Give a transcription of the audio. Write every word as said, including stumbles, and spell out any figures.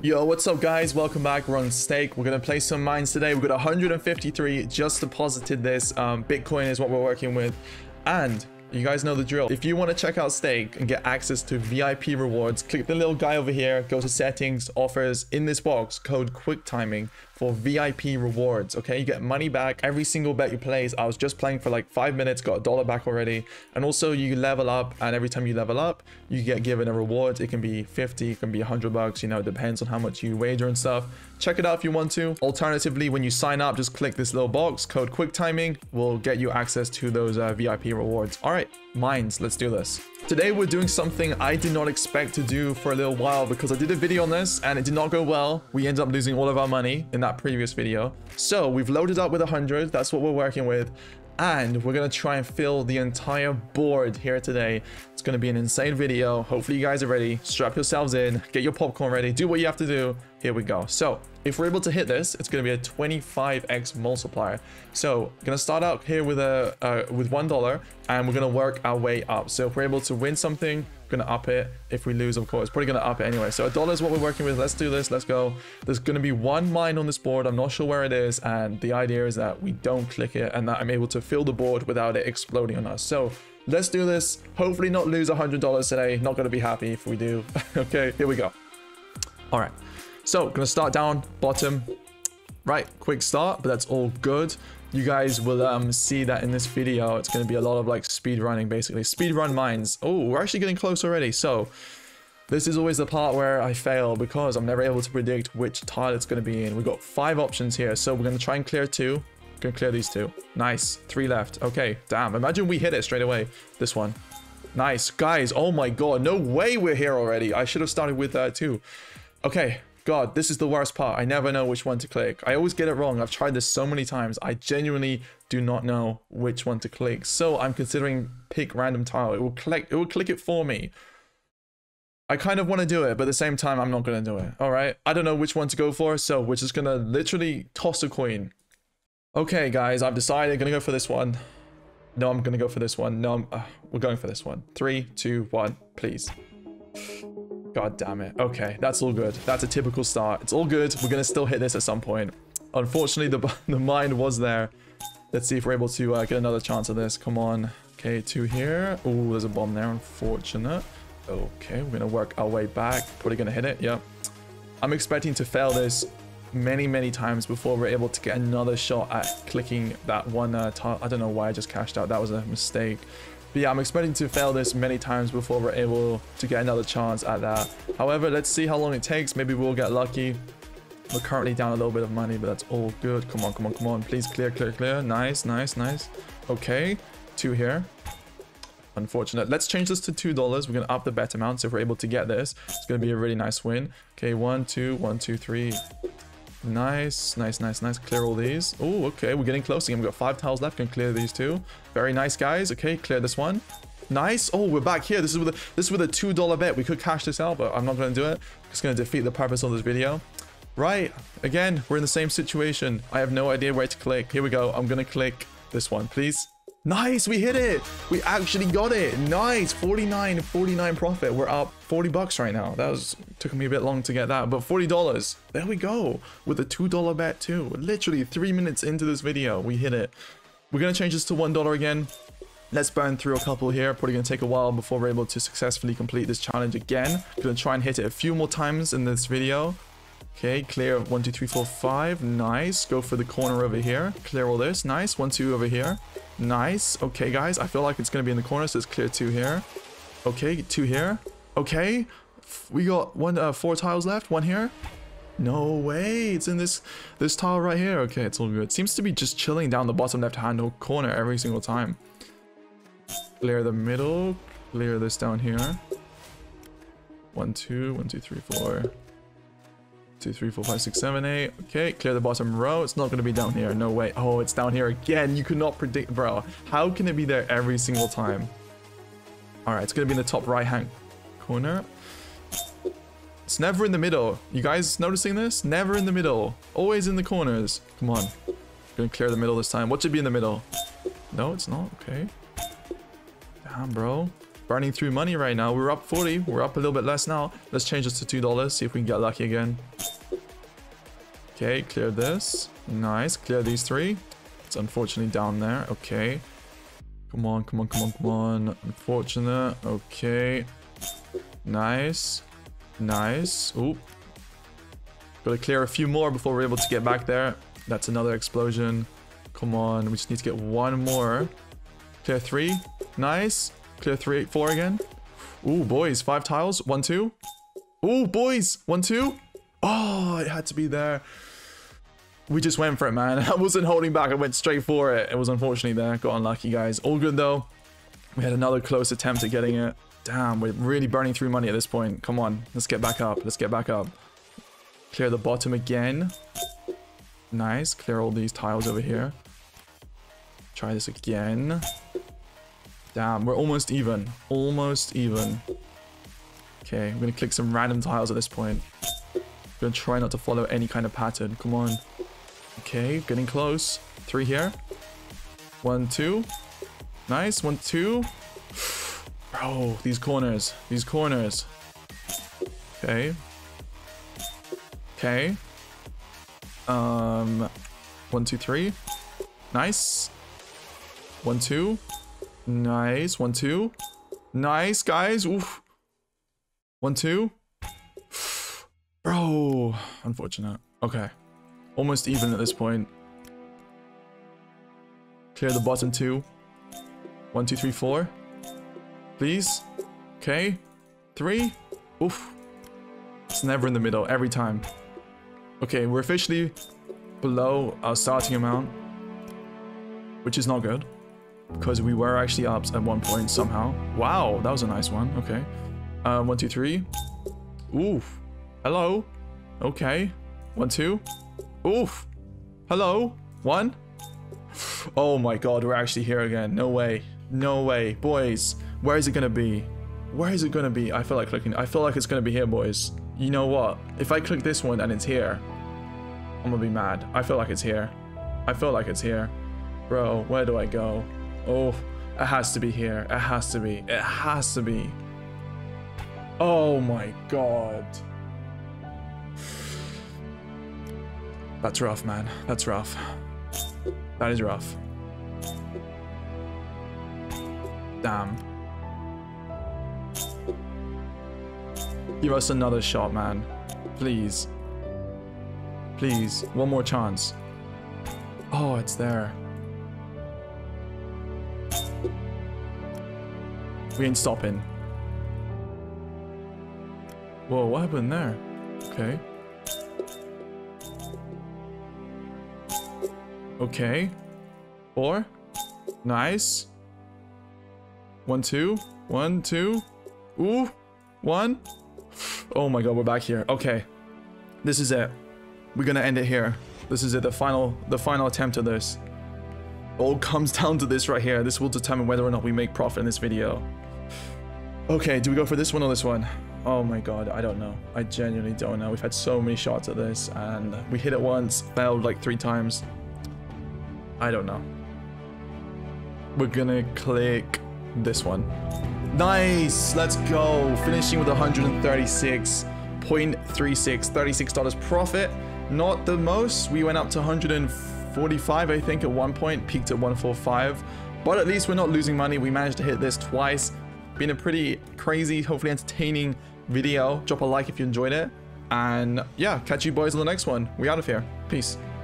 Yo, what's up guys, welcome back. We're on Stake. We're gonna play some mines today. We've got one hundred fifty-three just deposited. This um Bitcoin is what we're working with, and you guys know the drill. If you want to check out Stake and get access to V I P rewards, click the little guy over here, go to settings, offers. In this box, code QuickTiming for V I P rewards. Okay, you get money back every single bet you place. I was just playing for like five minutes, got a dollar back already. And also you level up, and every time you level up you get given a reward. It can be fifty, it can be a hundred bucks, you know, it depends on how much you wager and stuff. Check it out if you want to. Alternatively, when you sign up, just click this little box, code QuickTiming will get you access to those uh, V I P rewards. All right, mines, let's do this. Today we're doing something I did not expect to do for a little while, because I did a video on this and it did not go well. We ended up losing all of our money in that previous video. So we've loaded up with one hundred, that's what we're working with. And we're going to try and fill the entire board here today. It's going to be an insane video. Hopefully you guys are ready. Strap yourselves in, get your popcorn ready, do what you have to do. Here we go. So if we're able to hit this, it's going to be a twenty-five X multiplier. So going to start out here with a uh, with one dollar, and we're going to work our way up. So if we're able to win something, we're going to up it. If we lose, of course, probably going to up it anyway. So a dollar is what we're working with. Let's do this. Let's go. There's going to be one mine on this board. I'm not sure where it is. And the idea is that we don't click it and that I'm able to fill the board without it exploding on us. So let's do this. Hopefully not lose one hundred dollars today. Not going to be happy if we do. Okay, here we go. All right. So, gonna start down, bottom, right, quick start, but that's all good. You guys will um, see that in this video, it's gonna be a lot of like speed running, basically. Speed run mines. Oh, we're actually getting close already. So, this is always the part where I fail because I'm never able to predict which tile it's gonna be in. We've got five options here. So, we're gonna try and clear two. We're gonna clear these two. Nice, three left. Okay, damn, imagine we hit it straight away. This one. Nice, guys, oh my God, no way we're here already. I should have started with that uh, too. Okay. God, this is the worst part. I never know which one to click. I always get it wrong. I've tried this so many times. I genuinely do not know which one to click. So I'm considering pick random tile. It will click, it will click it for me. I kind of want to do it, but at the same time, I'm not going to do it. All right. I don't know which one to go for. So we're just going to literally toss a coin. Okay, guys, I've decided I'm going to go for this one. No, I'm going to go for this one. No, I'm, uh, we're going for this one. Three, two, one, please. God damn it. Okay, that's all good. That's a typical start. It's all good. We're gonna still hit this at some point. Unfortunately, the, the mine was there. Let's see if we're able to uh, get another chance of this. Come on. Okay, two here. Oh, there's a bomb there. Unfortunate. Okay, we're gonna work our way back. Probably gonna hit it. Yep. I'm expecting to fail this many, many times before we're able to get another shot at clicking that one uh, tile. I don't know why I just cashed out. That was a mistake. But yeah, I'm expecting to fail this many times before we're able to get another chance at that. However, let's see how long it takes. Maybe we'll get lucky. We're currently down a little bit of money, but that's all good. Come on, come on, come on. Please clear, clear, clear. Nice, nice, nice. Okay, two here. Unfortunate. Let's change this to two dollars. We're going to up the bet amount. So if we're able to get this, it's going to be a really nice win. Okay, one, two, one, two, three. Nice, nice, nice, nice. Clear all these. Oh, okay, we're getting close again. We've got five tiles left. Can clear these two. Very nice, guys. Okay, clear this one. Nice. Oh, we're back here. This is with a, this is with a two dollar bet. We could cash this out, but I'm not going to do it. It's going to defeat the purpose of this video. Right. Again, we're in the same situation. I have no idea where to click. Here we go. I'm going to click this one, please. Nice, we hit it. We actually got it. Nice. forty-nine, forty-nine profit. We're up forty bucks right now. That was took me a bit long to get that, but forty dollars. There we go. With a two dollar bet too. Literally three minutes into this video, we hit it. We're going to change this to one dollar again. Let's burn through a couple here. Probably going to take a while before we're able to successfully complete this challenge again. Going to try and hit it a few more times in this video. Okay, clear one, two, three, four, five. Nice. Go for the corner over here. Clear all this. Nice. One, two over here. Nice. Okay, guys. I feel like it's going to be in the corner, so let's clear two here. Okay, two here. Okay. We got one, uh, four tiles left. One here. No way. It's in this this tile right here. Okay, it's all good. It seems to be just chilling down the bottom left-hand corner every single time. Clear the middle. Clear this down here. One, two. One, two, three, four. Two, three, four, five, six, seven, eight. Okay, clear the bottom row. It's not going to be down here. No way. Oh, it's down here again. You could not predict, bro. How can it be there every single time? All right, it's going to be in the top right-hand corner. It's never in the middle. You guys noticing this? Never in the middle. Always in the corners. Come on. I'm going to clear the middle this time. What should be in the middle? No, it's not. Okay. Damn, bro. burning through money right now. We're up forty. We're up a little bit less now. Let's change this to two dollars. See if we can get lucky again. Okay, clear this. Nice. Clear these three. It's unfortunately down there. Okay. Come on, come on, come on, come on. Unfortunate. Okay. Nice. Nice. Oop. Gotta clear a few more before we're able to get back there. That's another explosion. Come on. We just need to get one more. Clear three. Nice. Clear three, four again. Ooh, boys. Five tiles. One, two. Ooh, boys. One, two. Oh, it had to be there. We just went for it, man. I wasn't holding back. I went straight for it. It was unfortunately there. Got unlucky, guys. All good, though. We had another close attempt at getting it. Damn, we're really burning through money at this point. Come on. Let's get back up. Let's get back up. Clear the bottom again. Nice. Clear all these tiles over here. Try this again. Damn, we're almost even. Almost even. Okay, we're gonna click some random tiles at this point. We're gonna try not to follow any kind of pattern. Come on. Okay, getting close. Three here. One, two. Nice. One, two. Bro, these corners. These corners. Okay. Okay. Um, one, two, three. Nice. One, two. Nice. One, two. Nice, guys. Oof. One, two. Bro. Unfortunate. Okay. Almost even at this point. Clear the bottom two. One, two, three, four. Please. Okay. Three. Oof. It's never in the middle every time. Okay, we're officially below our starting amount, which is not good, because we were actually up at one point somehow. Wow, that was a nice one. Okay. Um, one, two, three. Oof. Hello. Okay. One, two. Oof. Hello. One. Oh my god, we're actually here again. No way. No way. Boys, where is it going to be? Where is it going to be? I feel like clicking. I feel like it's going to be here, boys. You know what? If I click this one and it's here, I'm gonna be mad. I feel like it's here. I feel like it's here. Bro, where do I go? Oh, it has to be here. It has to be. It has to be. Oh my god. That's rough, man. That's rough. That is rough. Damn. Give us another shot, man. Please. Please. One more chance. Oh, it's there. We ain't stopping. Whoa, what happened there? Okay. Okay. Four. Nice. One, two. One, two. Ooh. One. Oh my god, we're back here. Okay. This is it. We're gonna end it here. This is it. The final the final attempt at this. It all comes down to this right here. This will determine whether or not we make profit in this video. Okay, do we go for this one or this one? Oh my god, I don't know. I genuinely don't know. We've had so many shots at this and we hit it once, failed like three times. I don't know. We're gonna click this one. Nice, let's go. Finishing with one hundred thirty-six point three six, thirty-six dollars profit. Not the most. We went up to one hundred forty-five, I think, at one point, peaked at one forty-five, but at least we're not losing money. We managed to hit this twice. Been a pretty crazy, hopefully entertaining video. Drop a like if you enjoyed it, and yeah, catch you boys on the next one. We out of here. Peace.